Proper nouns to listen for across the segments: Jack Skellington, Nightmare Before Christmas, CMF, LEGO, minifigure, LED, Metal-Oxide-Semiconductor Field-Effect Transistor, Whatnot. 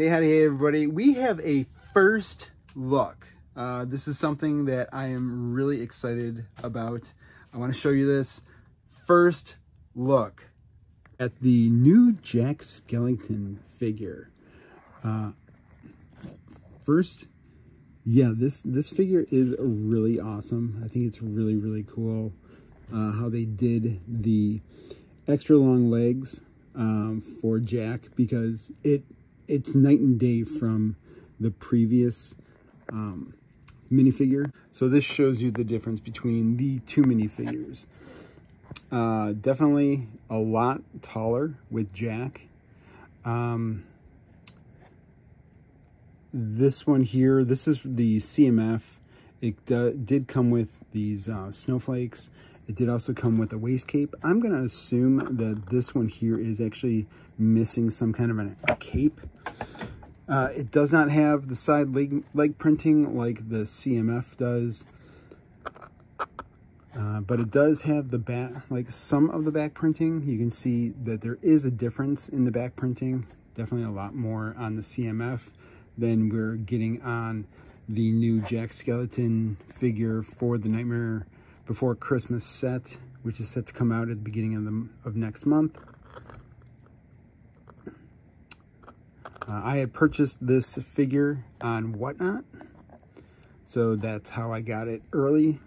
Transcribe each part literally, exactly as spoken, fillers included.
Hey, howdy, hey, everybody. We have a first look. Uh, this is something that I am really excited about. I want to show you this first look at the new Jack Skellington figure. Uh, first, yeah, this, this figure is really awesome. I think it's really, really cool uh, how they did the extra long legs um, for Jack, because it it's night and day from the previous um, minifigure. So this shows you the difference between the two minifigures. Uh, definitely a lot taller with Jack. Um, this one here, this is the C M F. It do, did come with these uh, snowflakes. It did also come with a waist cape. I'm going to assume that this one here is actually missing some kind of an, a cape. Uh, it does not have the side leg, leg printing like the C M F does. Uh, but it does have the back, like some of the back printing. You can see that there is a difference in the back printing. Definitely a lot more on the C M F than we're getting on the new Jack Skellington figure for the Nightmare Before Christmas set, which is set to come out at the beginning of, the, of next month. Uh, I had purchased this figure on Whatnot, so that's how I got it early.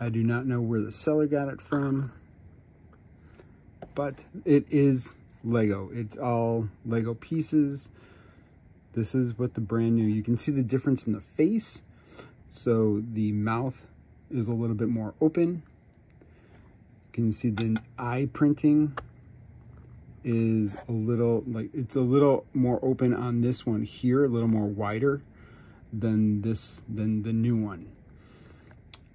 I do not know where the seller got it from, but it is LEGO. It's all LEGO pieces. This is what the brand new, you can see the difference in the face. So the mouth is a little bit more open. You can see the eye printing is a little, like it's a little more open on this one here, a little more wider than this, than the new one.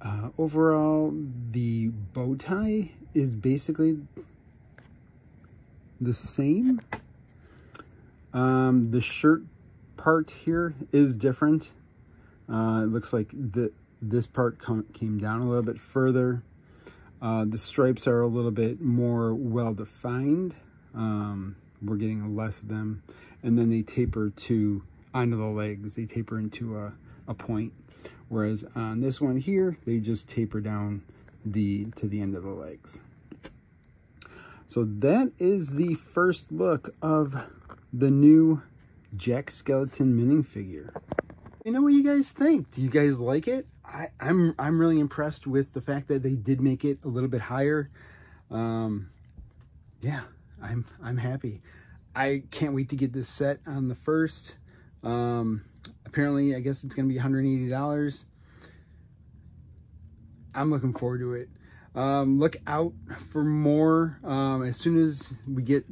Uh, overall, the bow tie is basically the same. Um, the shirt part here is different. Uh, it looks like the, this part come, came down a little bit further. Uh, the stripes are a little bit more well-defined. Um, we're getting less of them. And then they taper to, onto the legs, they taper into a, a point. Whereas on this one here, they just taper down the to the end of the legs. So that is the first look of the new Jack Skellington minifigure. You know what you guys think? Do you guys like it? I, I'm I'm really impressed with the fact that they did make it a little bit higher. Um, yeah, I'm I'm happy. I can't wait to get this set on the first. Um, apparently, I guess it's going to be one hundred eighty dollars. I'm looking forward to it. Um, look out for more. Um, as soon as we get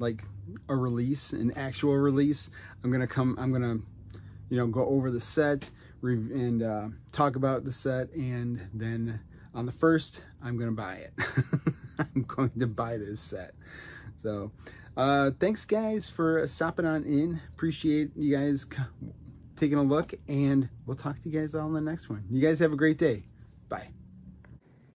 like a release, an actual release, I'm going to come, I'm going to, you know, go over the set and, uh, talk about the set. And then on the first, I'm going to buy it. I'm going to buy this set. So, uh, thanks guys for stopping on in. Appreciate you guys taking a look, and we'll talk to you guys all in the next one. You guys have a great day. Bye.